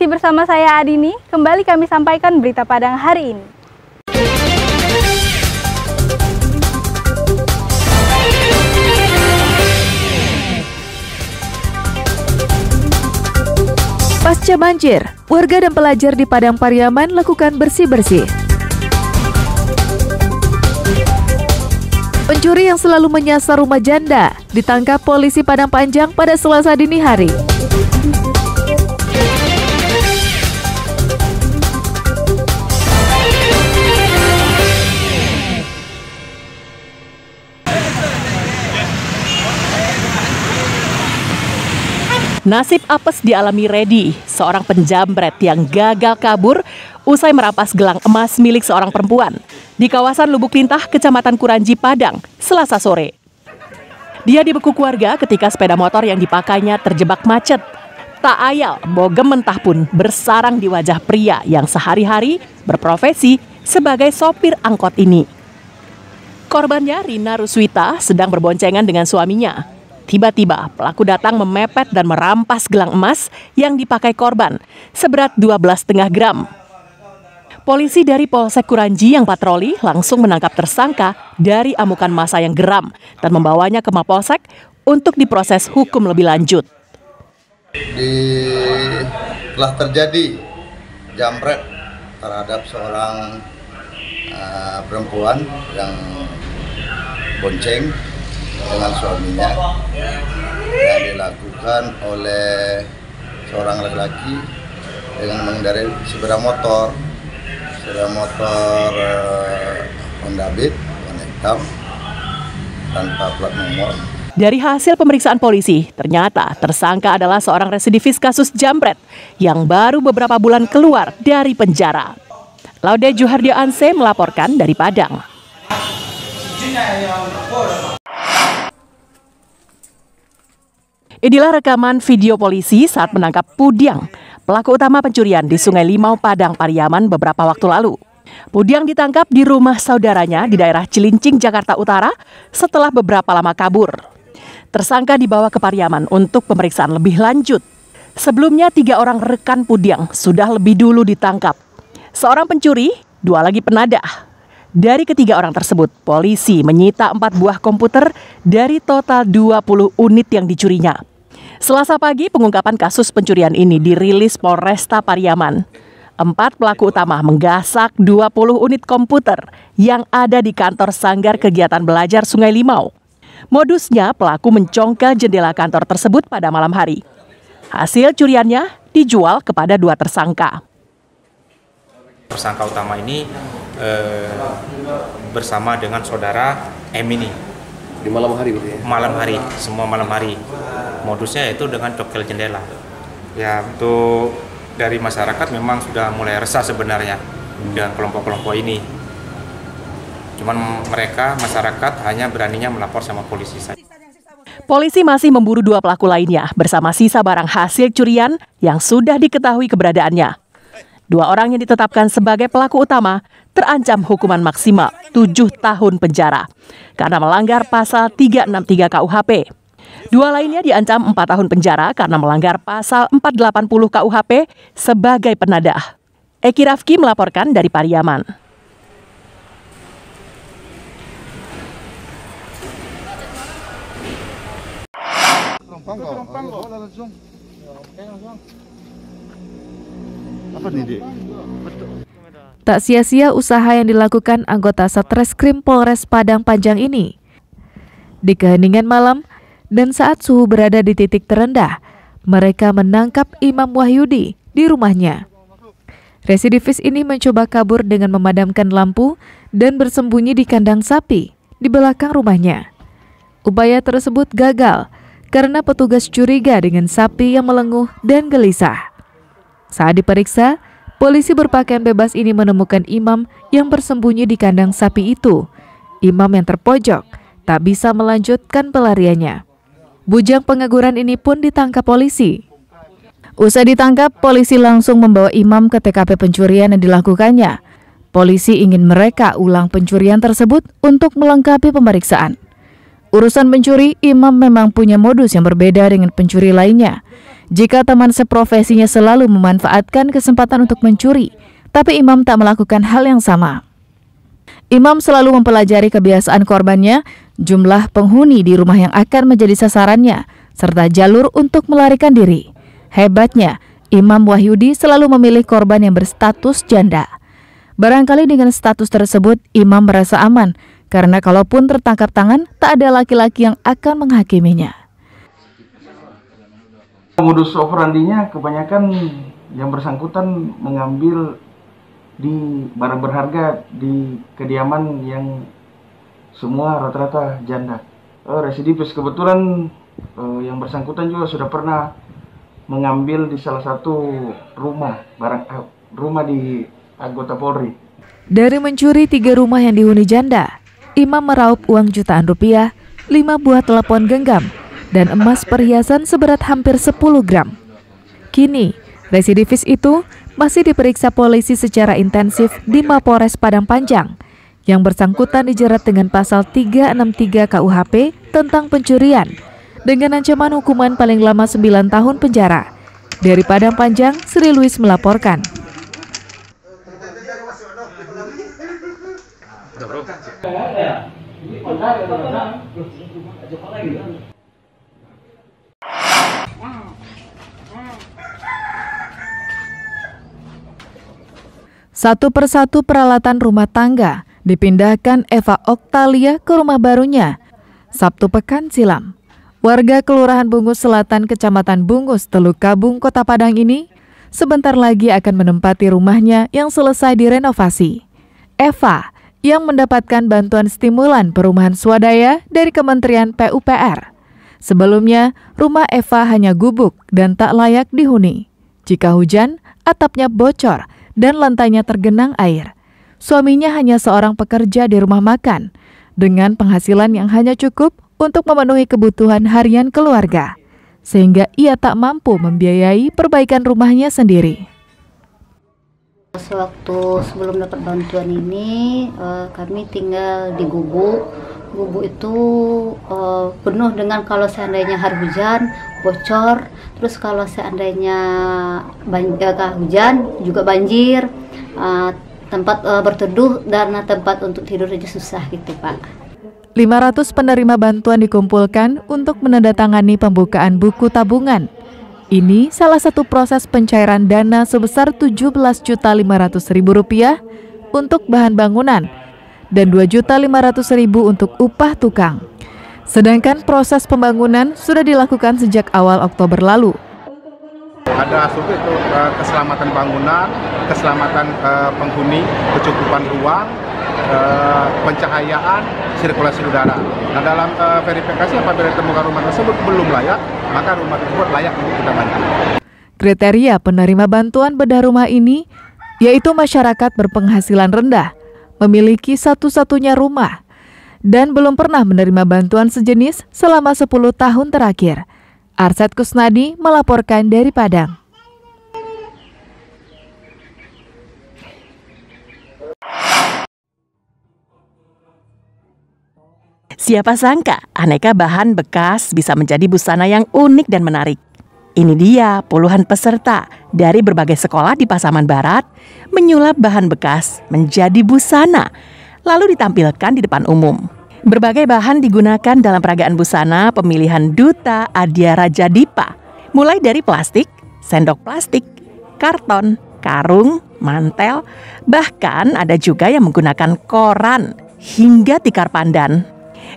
Masih bersama saya Adini, kembali kami sampaikan berita Padang hari ini. Pasca banjir, warga dan pelajar di Padang Pariaman lakukan bersih-bersih. Pencuri yang selalu menyasar rumah janda ditangkap polisi Padang Panjang pada Selasa dini hari. Nasib apes dialami Redi, seorang penjambret yang gagal kabur usai merampas gelang emas milik seorang perempuan di kawasan Lubuk Lintah, Kecamatan Kuranji, Padang, Selasa sore. Dia dibekuk warga ketika sepeda motor yang dipakainya terjebak macet. Tak ayal, bogem mentah pun bersarang di wajah pria yang sehari-hari berprofesi sebagai sopir angkot ini. Korbannya, Rina Ruswita, sedang berboncengan dengan suaminya. Tiba-tiba pelaku datang memepet dan merampas gelang emas yang dipakai korban seberat 12,5 gram. Polisi dari Polsek Kuranji yang patroli langsung menangkap tersangka dari amukan massa yang geram dan membawanya ke Mapolsek untuk diproses hukum lebih lanjut. Telah terjadi jambret terhadap seorang perempuan yang bonceng dengan suaminya yang dilakukan oleh seorang laki-laki dengan mengendarai sepeda motor Honda Beat warna hitam tanpa plat nomor. Dari hasil pemeriksaan polisi, ternyata tersangka adalah seorang residivis kasus jambret yang baru beberapa bulan keluar dari penjara. Laude Juhardi Anse melaporkan dari Padang. Inilah rekaman video polisi saat menangkap Pudiang, pelaku utama pencurian di Sungai Limau, Padang, Pariaman beberapa waktu lalu. Pudiang ditangkap di rumah saudaranya di daerah Cilincing, Jakarta Utara setelah beberapa lama kabur. Tersangka dibawa ke Pariaman untuk pemeriksaan lebih lanjut. Sebelumnya 3 orang rekan Pudiang sudah lebih dulu ditangkap. Seorang pencuri, 2 lagi penadah. Dari ketiga orang tersebut, polisi menyita 4 buah komputer dari total 20 unit yang dicurinya. Selasa pagi, pengungkapan kasus pencurian ini dirilis Polresta Pariaman. 4 pelaku utama menggasak 20 unit komputer yang ada di kantor Sanggar Kegiatan Belajar Sungai Limau. Modusnya, pelaku mencongkel jendela kantor tersebut pada malam hari. Hasil curiannya dijual kepada 2 tersangka. Tersangka utama ini bersama dengan saudara Emini di malam hari, ya? Malam hari, semua malam hari. Modusnya itu dengan cokel jendela. Ya, untuk dari masyarakat memang sudah mulai resah sebenarnya dengan kelompok-kelompok ini. Cuman mereka masyarakat hanya beraninya melapor sama polisi saja. Polisi masih memburu 2 pelaku lainnya bersama sisa barang hasil curian yang sudah diketahui keberadaannya. 2 orang yang ditetapkan sebagai pelaku utama terancam hukuman maksimal 7 tahun penjara karena melanggar pasal 363 KUHP. 2 lainnya diancam 4 tahun penjara karena melanggar pasal 480 KUHP sebagai penadah. Eki Raffki melaporkan dari Pariaman. Tak sia-sia usaha yang dilakukan anggota Satreskrim Polres Padang Panjang ini. Di keheningan malam dan saat suhu berada di titik terendah, mereka menangkap Imam Wahyudi di rumahnya. Residivis ini mencoba kabur dengan memadamkan lampu dan bersembunyi di kandang sapi di belakang rumahnya. Upaya tersebut gagal karena petugas curiga dengan sapi yang melenguh dan gelisah. Saat diperiksa, polisi berpakaian bebas ini menemukan Imam yang bersembunyi di kandang sapi itu. Imam yang terpojok tak bisa melanjutkan pelariannya. Bujang pengangguran ini pun ditangkap polisi. Usai ditangkap, polisi langsung membawa Imam ke TKP pencurian yang dilakukannya. Polisi ingin mereka ulang pencurian tersebut untuk melengkapi pemeriksaan. Urusan pencuri, Imam memang punya modus yang berbeda dengan pencuri lainnya. Jika teman seprofesinya selalu memanfaatkan kesempatan untuk mencuri, tapi Imam tak melakukan hal yang sama. Imam selalu mempelajari kebiasaan korbannya, jumlah penghuni di rumah yang akan menjadi sasarannya, serta jalur untuk melarikan diri. Hebatnya, Imam Wahyudi selalu memilih korban yang berstatus janda. Barangkali dengan status tersebut, Imam merasa aman, karena kalaupun tertangkap tangan, tak ada laki-laki yang akan menghakiminya. Modus operandinya kebanyakan yang bersangkutan mengambil di barang berharga di kediaman yang semua rata-rata janda. Residivis kebetulan yang bersangkutan juga sudah pernah mengambil di salah satu rumah rumah di anggota Polri. Dari mencuri 3 rumah yang dihuni janda, Imam meraup uang jutaan rupiah, 5 buah telepon genggam, dan emas perhiasan seberat hampir 10 gram. Kini, residivis itu masih diperiksa polisi secara intensif di Mapores Padang Panjang. Yang bersangkutan dijerat dengan pasal 363 KUHP tentang pencurian dengan ancaman hukuman paling lama 9 tahun penjara. Dari Padang Panjang, Sri Louis melaporkan. Satu persatu peralatan rumah tangga dipindahkan Eva Oktalia ke rumah barunya Sabtu pekan silam. Warga Kelurahan Bungus Selatan, Kecamatan Bungus, Teluk Kabung, Kota Padang ini sebentar lagi akan menempati rumahnya yang selesai direnovasi. Eva yang mendapatkan bantuan stimulan perumahan swadaya dari Kementerian PUPR. Sebelumnya, rumah Eva hanya gubuk dan tak layak dihuni. Jika hujan, atapnya bocor dan lantainya tergenang air. Suaminya hanya seorang pekerja di rumah makan, dengan penghasilan yang hanya cukup untuk memenuhi kebutuhan harian keluarga, sehingga ia tak mampu membiayai perbaikan rumahnya sendiri. Sewaktu sebelum dapat bantuan ini, kami tinggal di gubuk. Gubuk itu penuh dengan kalau seandainya hari hujan, bocor. Terus kalau seandainya hujan, juga banjir. Tempat berteduh dan tempat untuk tidur aja susah gitu, Pak. 500 penerima bantuan dikumpulkan untuk menandatangani pembukaan buku tabungan. Ini salah satu proses pencairan dana sebesar Rp17.500.000 untuk bahan bangunan dan Rp2.500.000 untuk upah tukang. Sedangkan proses pembangunan sudah dilakukan sejak awal Oktober lalu. Ada aspek itu keselamatan bangunan, keselamatan penghuni, kecukupan ruang, pencahayaan, sirkulasi udara. Nah, dalam verifikasi apabila ditemukan rumah tersebut belum layak, maka rumah tersebut layak untuk kita bantu. Kriteria penerima bantuan bedah rumah ini yaitu masyarakat berpenghasilan rendah, memiliki satu-satunya rumah, dan belum pernah menerima bantuan sejenis selama 10 tahun terakhir. Arset Kusnadi melaporkan dari Padang. Siapa sangka aneka bahan bekas bisa menjadi busana yang unik dan menarik. Ini dia puluhan peserta dari berbagai sekolah di Pasaman Barat menyulap bahan bekas menjadi busana, lalu ditampilkan di depan umum. Berbagai bahan digunakan dalam peragaan busana pemilihan Duta Adyaraja Dipa, mulai dari plastik, sendok plastik, karton, karung, mantel, bahkan ada juga yang menggunakan koran hingga tikar pandan.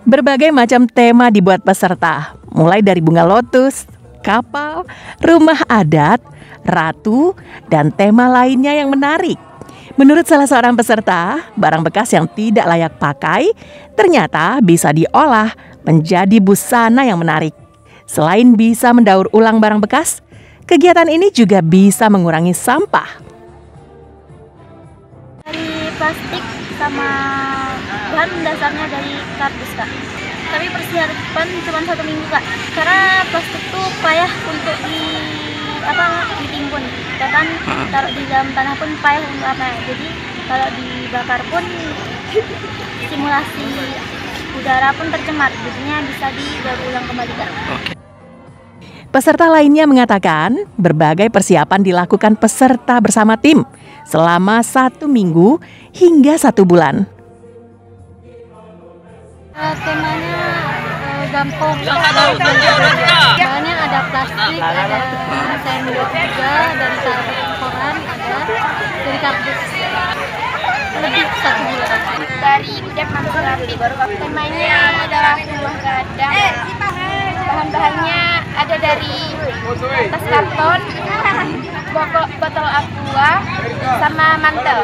Berbagai macam tema dibuat peserta, mulai dari bunga lotus, kapal, rumah adat, ratu, dan tema lainnya yang menarik. Menurut salah seorang peserta, barang bekas yang tidak layak pakai ternyata bisa diolah menjadi busana yang menarik. Selain bisa mendaur ulang barang bekas, kegiatan ini juga bisa mengurangi sampah. Dari plastik sama bahan dasarnya dari kardus, Kak. Kami persiapan cuma 1 minggu, Kak. Karena plastik tuh payah untuk ditimbun. Bahkan taruh di dalam tanah pun payah untuk apa. Jadi kalau dibakar pun simulasi udara pun tercemar. Jadinya bisa didaur ulang kembali, Kak. Peserta lainnya mengatakan berbagai persiapan dilakukan peserta bersama tim selama 1 minggu hingga 1 bulan. Temanya gampang, soalnya ada plastik, ada sendok juga, dari koran, ada dari kardus. Lebih 1 bulan. Dari udah rapi, baru temanya adalah rumah gadang. Bahan-bahannya ada dari tas karton, botol aqua, sama mantel.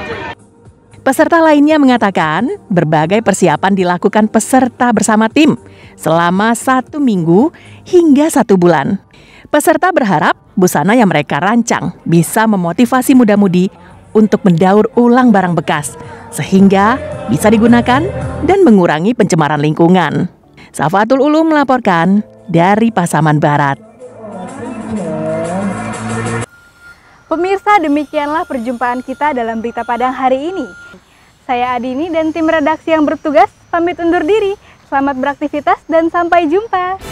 Peserta lainnya mengatakan berbagai persiapan dilakukan peserta bersama tim selama 1 minggu hingga 1 bulan. Peserta berharap busana yang mereka rancang bisa memotivasi muda-mudi untuk mendaur ulang barang bekas sehingga bisa digunakan dan mengurangi pencemaran lingkungan. Safatul Ulum melaporkan dari Pasaman Barat. Pemirsa, demikianlah perjumpaan kita dalam Berita Padang hari ini. Saya Adini dan tim redaksi yang bertugas pamit undur diri. Selamat beraktivitas dan sampai jumpa.